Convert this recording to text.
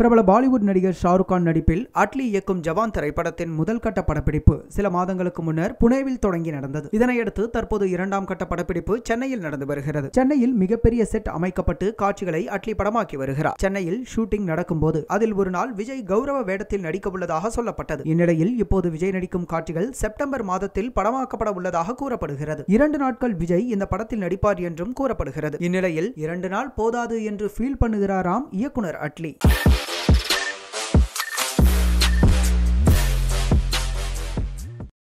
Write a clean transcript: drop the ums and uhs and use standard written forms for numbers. பிரபல பாலிவுட் நடிகர் ஷாருக் கான் நடிப்பில் அட்லி இயக்கும் ஜவான் திரைப்படத்தின் முதல் கட்ட படப்பிடிப்பு சில மாதங்களுக்கு முன்னர் புனேவில் தொடங்கி நடந்தது. இதனையடுத்து தற்போது இரண்டாம் கட்ட படப்பிடிப்பு சென்னையில் நடந்து வருகிறது. சென்னையில் மிகப்பெரிய செட் அமைக்கப்பட்டு காட்சிகளை அட்லி படமாக்கி வருகிறார். சென்னையில் ஷூட்டிங் நடக்கும்போது அதில் ஒரு நாள் விஜய் கௌரவ வேடத்தில் நடிக்க உள்ளதாக சொல்லப்பட்டது. இந்நிலையில் இப்போது விஜய் நடிக்கும் காட்சிகள் செப்டம்பர் மாதத்தில் படமாக்கப்பட உள்ளதாக கூறப்படுகிறது. 2 நாட்கள் விஜய் இந்த படத்தில் நடிப்பார் என்றும் கூறப்படுகிறது. இந்நிலையில் 2 நாள் போதாது என்று ஃபீல் பண்ணுகிறாராம் இயக்குனர் அட்லி.